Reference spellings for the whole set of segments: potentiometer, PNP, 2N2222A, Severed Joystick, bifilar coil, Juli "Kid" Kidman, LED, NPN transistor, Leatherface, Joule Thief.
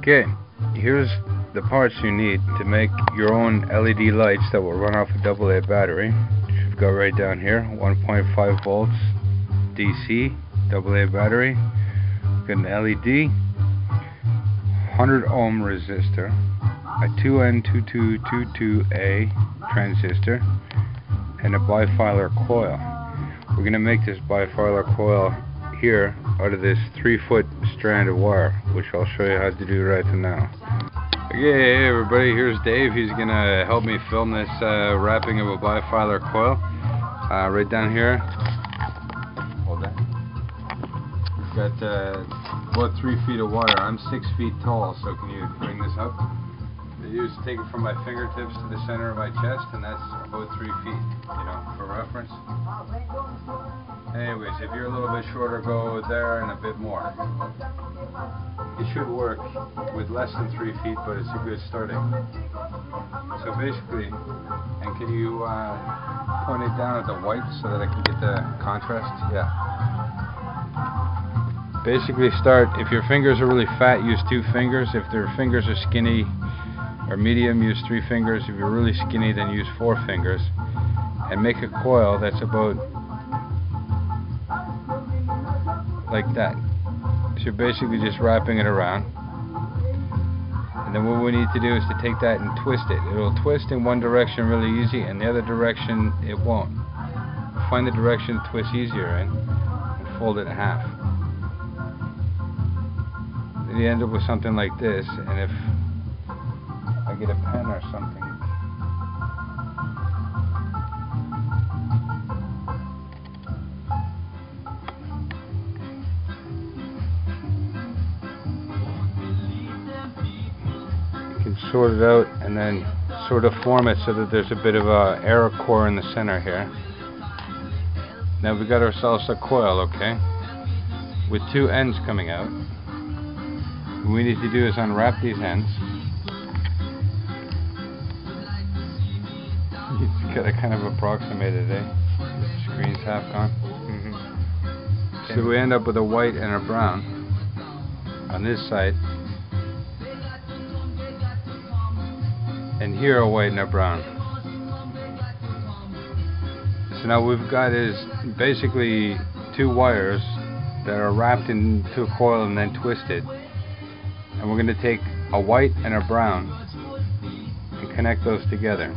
Okay, here's the parts you need to make your own LED lights that will run off a AA battery. You've got right down here, 1.5 volts DC, AA battery. Got an LED, 100 ohm resistor, a 2N2222A transistor, and a bifilar coil. We're going to make this bifilar coil here out of this 3-foot strand of wire, which I'll show you how to do right now. Okay, hey everybody, here's Dave. He's gonna help me film this wrapping of a bifilar coil right down here. Hold that. We've got about 3 feet of wire. I'm 6 feet tall, so can you bring this up? You just take it from my fingertips to the center of my chest, and that's about 3 feet, you know, for reference. Anyways, if you're a little bit shorter, go there and a bit more. It should work with less than 3 feet, but it's a good starting. So basically, and can you point it down at the white so that I can get the contrast? Yeah. Basically start, if your fingers are really fat, use 2 fingers. If their fingers are skinny or medium, use 3 fingers. If you're really skinny, then use 4 fingers. And make a coil that's about like that. So you're basically just wrapping it around. And then what we need to do is to take that and twist it. It'll twist in one direction really easy, and the other direction it won't. Find the direction to twist easier in and fold it in half. Then you end up with something like this, and if I get a pen or something, sort it out and then sort of form it so that there's a bit of a air core in the center here. Now we got ourselves a coil, okay, with 2 ends coming out. What we need to do is unwrap these ends. You just gotta kind of approximate it, eh? The screen's half gone. Mm-hmm. So we end up with a white and a brown on this side. And here a white and a brown. So now what we've got is basically 2 wires that are wrapped into a coil and then twisted. And we're going to take a white and a brown and connect those together.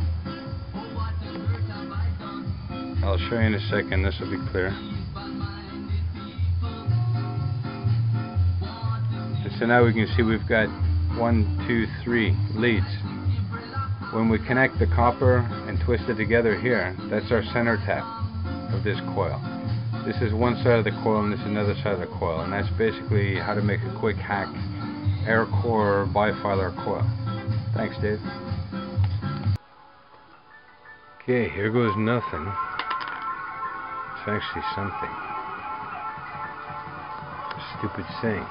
I'll show you in a second, this will be clear. So now we can see we've got 1, 2, 3 leads. When we connect the copper and twist it together here, that's our center tap of this coil. This is one side of the coil and this is another side of the coil, and that's basically how to make a quick hack air core bifilar coil. Thanks, Dave. Okay, here goes nothing. It's actually something. Stupid saying.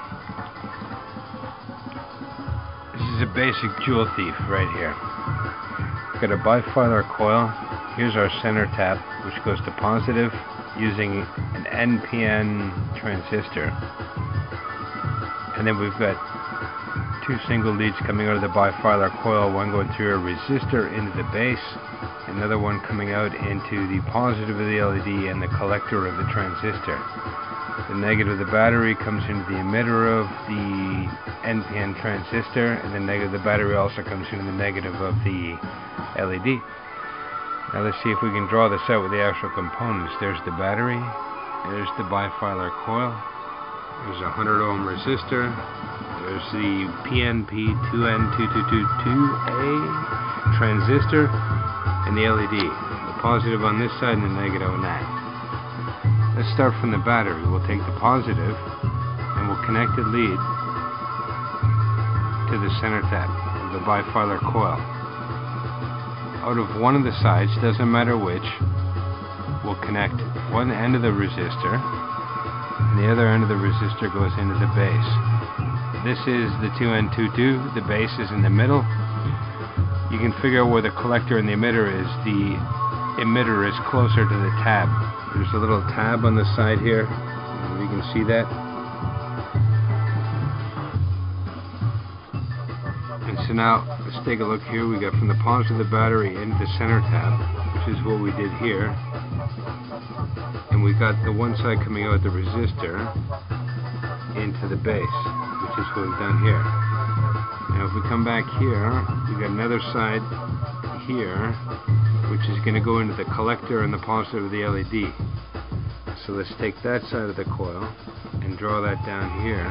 This is a basic jewel thief right here. Got a bifilar coil. Here's our center tap, which goes to positive using an NPN transistor, and then we've got 2 single leads coming out of the bifilar coil, one going through a resistor into the base, another one coming out into the positive of the LED and the collector of the transistor. The negative of the battery comes into the emitter of the NPN transistor, and the negative of the battery also comes into the negative of the LED. Now let's see if we can draw this out with the actual components. There's the battery, there's the bifilar coil, there's a 100 ohm resistor, there's the PNP 2N2222A transistor, and the LED. The positive on this side and the negative on that. Let's start from the battery. We'll take the positive and we'll connect the lead to the center tap of the bifilar coil. Out of one of the sides, doesn't matter which, we'll connect one end of the resistor, and the other end of the resistor goes into the base. This is the 2N22, the base is in the middle. You can figure out where the collector and the emitter is. The emitter is closer to the tab. There's a little tab on the side here, you can see that. So now let's take a look here. We got from the prongs of the battery into the center tab, which is what we did here, and we got the one side coming out the resistor into the base, which is what we've done here. Now if we come back here, we got another side here, which is going to go into the collector and the positive of the LED. So let's take that side of the coil and draw that down here.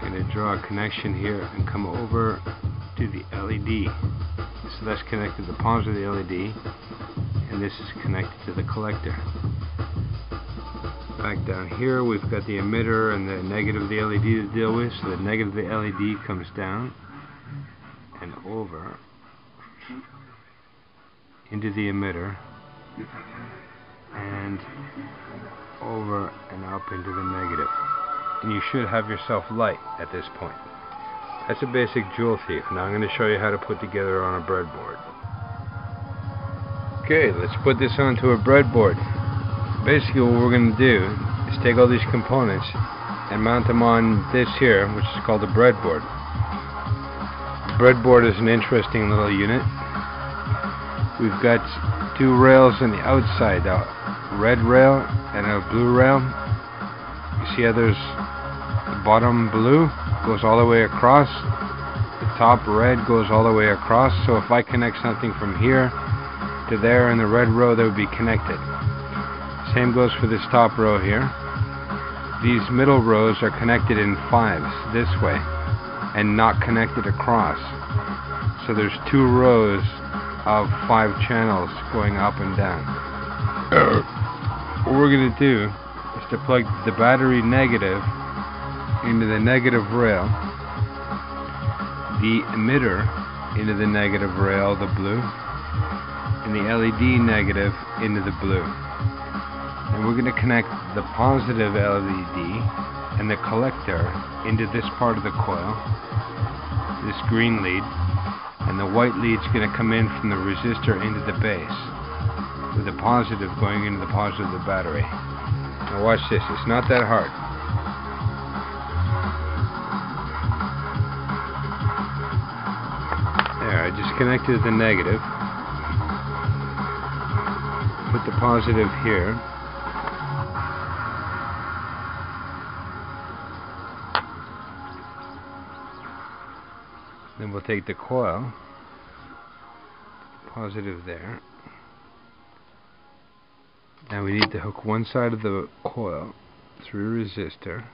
I'm going to draw a connection here and come over to the LED. So that's connected to the positive of the LED, and this is connected to the collector. Back down here we've got the emitter and the negative of the LED to deal with, so the negative of the LED comes down and over into the emitter and over and up into the negative, and you should have yourself light at this point. That's a basic jewel thief. Now I'm going to show you how to put together on a breadboard. Okay, let's put this onto a breadboard. Basically what we're going to do is take all these components and mount them on this here, which is called a breadboard. The breadboard is an interesting little unit. We've got two rails on the outside, a red rail and a blue rail. You see how there's the bottom blue goes all the way across, the top red goes all the way across. So if I connect something from here to there in the red row, they would be connected. Same goes for this top row here. These middle rows are connected in fives this way and not connected across. So there's two rows of five channels going up and down. What we're going to do is to plug the battery negative into the negative rail, the emitter into the negative rail, the blue, and the LED negative into the blue. And we're going to connect the positive LED and the collector into this part of the coil, this green lead, and the white lead's going to come in from the resistor into the base, with the positive going into the positive of the battery. Now watch this, it's not that hard. There, I just connected the negative, put the positive here, then we'll take the coil, positive there. Now we need to hook one side of the coil through resistor .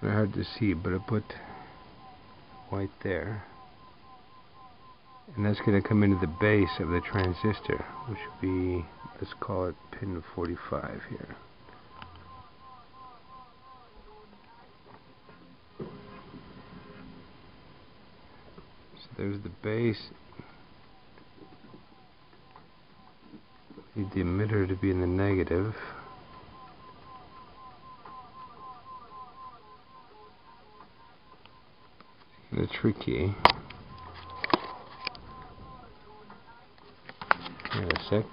Kinda hard to see, but I put white there, and that's going to come into the base of the transistor, which would be, let's call it pin 45 here. There's the base. Need the emitter to be in the negative. Kinda tricky. Hang on a sec.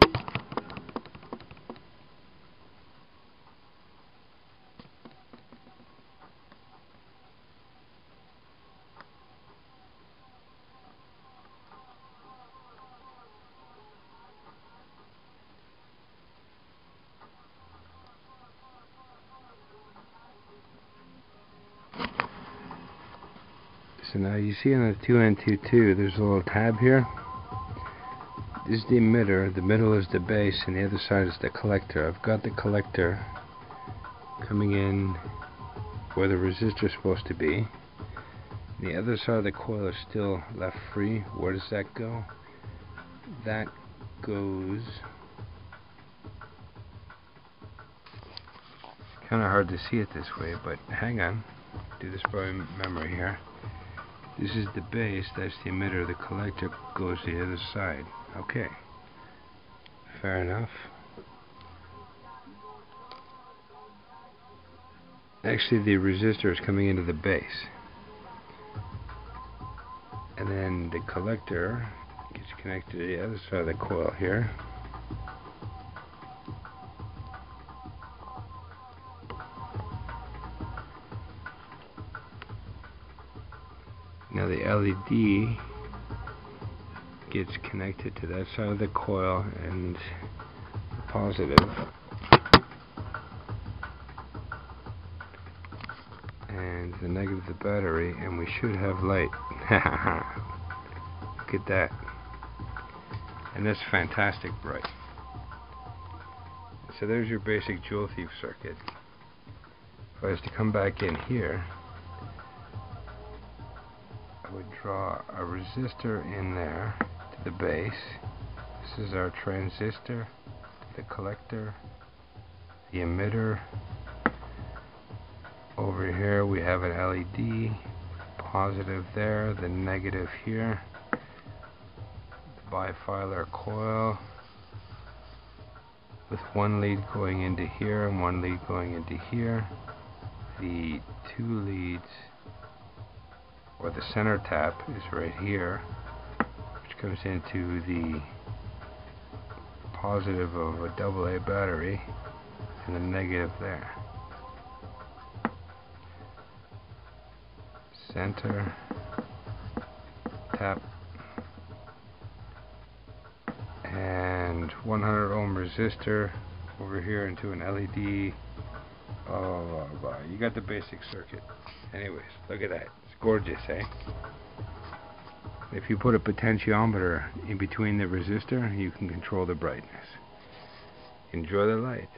So now you see on the 2N22, there's a little tab here. This is the emitter, the middle is the base, and the other side is the collector. I've got the collector coming in where the resistor is supposed to be. The other side of the coil is still left free. Where does that go? That goes... Kind of hard to see it this way, but hang on. Do this by memory here. This is the base, that's the emitter, the collector goes to the other side. Okay, fair enough. Actually, the resistor is coming into the base. And then the collector gets connected to the other side of the coil here. the LED gets connected to that side of the coil and the positive, and the negative the battery, and we should have light. Look at that. And that's fantastic bright. So there's your basic jewel thief circuit. If I was to come back in here, I would draw a resistor in there to the base. This is our transistor, the collector, the emitter. Over here we have an LED, positive there, the negative here, the bifilar coil, with one lead going into here and one lead going into here, the two leads, or the center tap, is right here, which comes into the positive of a AA battery and the negative there. Center tap and 100 ohm resistor over here into an LED. Oh, blah, blah. You got the basic circuit. Anyways, look at that. It's gorgeous, eh? If you put a potentiometer in between the resistor, you can control the brightness. Enjoy the light.